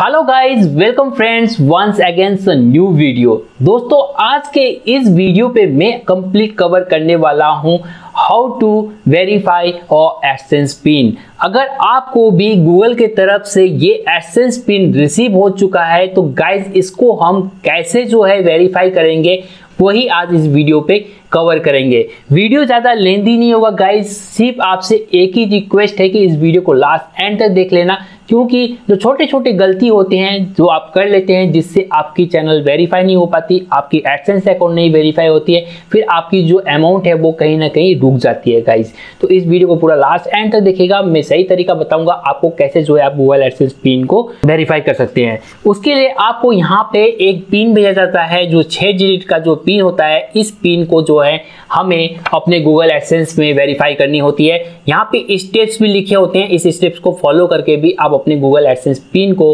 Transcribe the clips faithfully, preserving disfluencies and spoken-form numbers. Hello guys, welcome friends once again a new video. दोस्तों आज के इस वीडियो पे मैं कंप्लीट कवर करने वाला हूँ हाउ टू वेरीफाई और एडसेंस पिन। अगर आपको भी गूगल के तरफ से ये एडसेंस पिन रिसीव हो चुका है तो गाइज इसको हम कैसे जो है वेरीफाई करेंगे वही आज इस वीडियो पे कवर करेंगे। वीडियो ज़्यादा लेंथी नहीं होगा गाइज, सिर्फ आपसे एक ही रिक्वेस्ट है कि इस वीडियो को लास्ट एंड तक देख लेना, क्योंकि जो छोटे छोटे गलती होते हैं जो आप कर लेते हैं जिससे आपकी चैनल वेरीफाई नहीं हो पाती, आपकी एडसेंस अकाउंट नहीं वेरीफाई होती है, फिर आपकी जो अमाउंट है वो कहीं ना कहीं रुक जाती है गाइज। तो इस वीडियो को पूरा लास्ट एंड तक देखिएगा, मैं सही तरीका बताऊंगा आपको कैसे जो है आप गूगल एडसेंस पिन को वेरीफाई कर सकते हैं। उसके लिए आपको यहाँ पे एक पिन भेजा जाता है जो छः डिजिट का जो पिन होता है, इस पिन को जो है हमें अपने गूगल एडसेंस में वेरीफाई करनी होती है। यहाँ पे स्टेप्स भी लिखे होते हैं, इस स्टेप्स को फॉलो करके भी आप अपने गूगल एडसेंस पिन को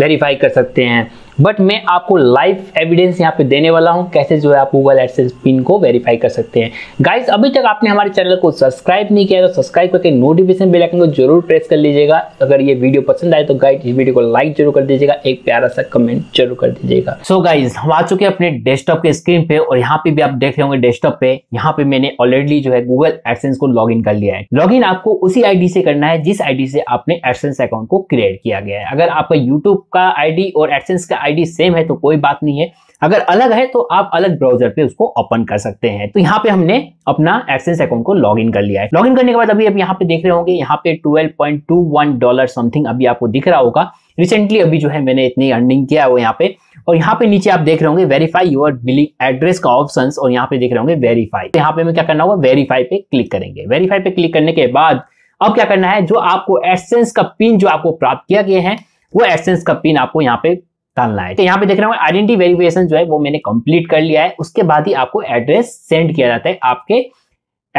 वेरीफाई कर सकते हैं। बट मैं आपको लाइव एविडेंस यहाँ पे देने वाला हूँ कैसे जो है आप गूगल एडसेंस पिन को वेरीफाई कर सकते हैं। गाइस अभी तक आपने हमारे चैनल को सब्सक्राइब नहीं किया तो सब्सक्राइब करके नोटिफिकेशन बेल आइकन को जरूर प्रेस कर लीजिएगा। अगर ये वीडियो पसंद आए तो गाइस इस वीडियो को लाइक जरूर कर दीजिएगा, एक प्यारा सा कमेंट जरूर कर दीजिएगा। सो गाइज हम आ चुके हैं अपने डेस्कटॉप के स्क्रीन पे और यहाँ पे भी आप देख रहे होंगे डेस्कटॉप पे यहाँ पे मैंने ऑलरेडी जो है गूगल एडसेंस को लॉग इन कर लिया है। लॉग इन आपको उसी आईडी से करना है जिस आईडी से आपने एडसेंस अकाउंट को क्रिएट किया गया है। अगर आपका यूट्यूब का आईडी और एडसेंस का आईडी सेम है तो कोई बात नहीं है, अगर अलग है तो आप अलग ब्राउजर पे उसको ओपन कर सकते हैं। तो यहाँ पे हमने अपना एडसेंस अकाउंट को लॉग इन कर लिया है। लॉग इन करने के बाद अभी आप यहाँ पे देख रहे होंगे यहाँ पे twelve point two one dollar something अभी आपको दिख रहा होगा। रिसेंटली अभी जो है मैंने इतनी अर्निंग किया है यहाँ पे। और यहाँ पे नीचे आप देख रहे होंगे वेरीफाई योर बिलिंग एड्रेस का ऑप्शन और यहाँ पे देख रहे होंगे वेरीफाई। तो यहाँ पे हमें क्या करना होगा, वेरीफाई पे क्लिक करेंगे। वेरीफाई पे क्लिक करने के बाद अब क्या करना है, जो आपको एडसेंस का पिन जो आपको प्राप्त किया गया है वो एडसेंस का पिन आपको यहाँ पे डालना है। तो यहाँ पे देख रहे हो आइडेंटिटी वेरिफिकेशन जो है वो मैंने कंप्लीट कर लिया है। उसके बाद ही आपको एड्रेस सेंड किया जाता है आपके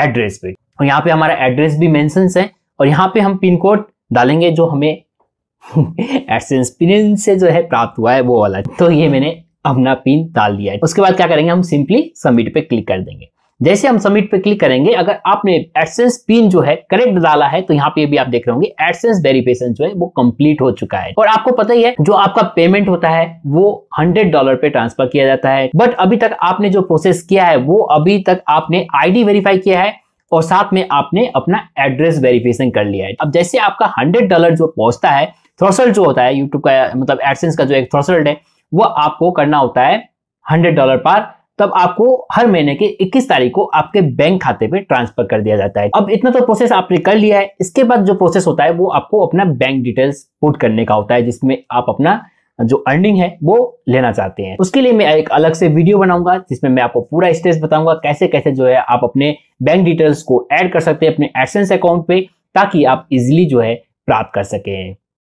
एड्रेस पे। और यहाँ पे हमारा एड्रेस भी मेंशन है और यहाँ पे हम पिन कोड डालेंगे जो हमें एडसेंस पिन से जो है प्राप्त हुआ है वो वाला। तो ये मैंने अपना पिन डाल दिया है। उसके बाद क्या करेंगे, हम सिंपली सबमिट पे क्लिक कर देंगे। जैसे हम सबमिट पे क्लिक करेंगे, अगर आपने एडसेंस पिन जो है करेक्ट डाला है तो यहाँ पे भी आप देख रहे होंगे एडसेंस वेरिफिकेशन जो है वो कंप्लीट हो चुका है। और आपको पता ही है जो आपका पेमेंट होता है वो हंड्रेड डॉलर पे ट्रांसफर किया जाता है। बट अभी तक आपने जो प्रोसेस किया है वो अभी तक आपने आईडी वेरीफाई किया है और साथ में आपने अपना एड्रेस वेरिफिकेशन कर लिया है। अब जैसे आपका हंड्रेड डॉलर जो पहुंचता है, थ्रेशोल्ड जो होता है यूट्यूब का मतलब एडसेंस का जो एक थ्रेशोल्ड है वो आपको करना होता है हंड्रेड डॉलर पर, तब आपको हर महीने के इक्कीस तारीख को आपके बैंक खाते पे ट्रांसफर कर दिया जाता है। अब इतना तो प्रोसेस आपने कर लिया है। इसके बाद जो प्रोसेस होता है वो आपको अपना बैंक डिटेल्स पुट करने का होता है जिसमें आप अपना जो अर्निंग है वो लेना चाहते हैं। उसके लिए मैं एक अलग से वीडियो बनाऊंगा जिसमें मैं आपको पूरा स्टेप्स बताऊंगा कैसे कैसे जो है आप अपने बैंक डिटेल्स को ऐड कर सकते हैं अपने एडसेंस अकाउंट पे, ताकि आप इजिली जो है प्राप्त कर सकें।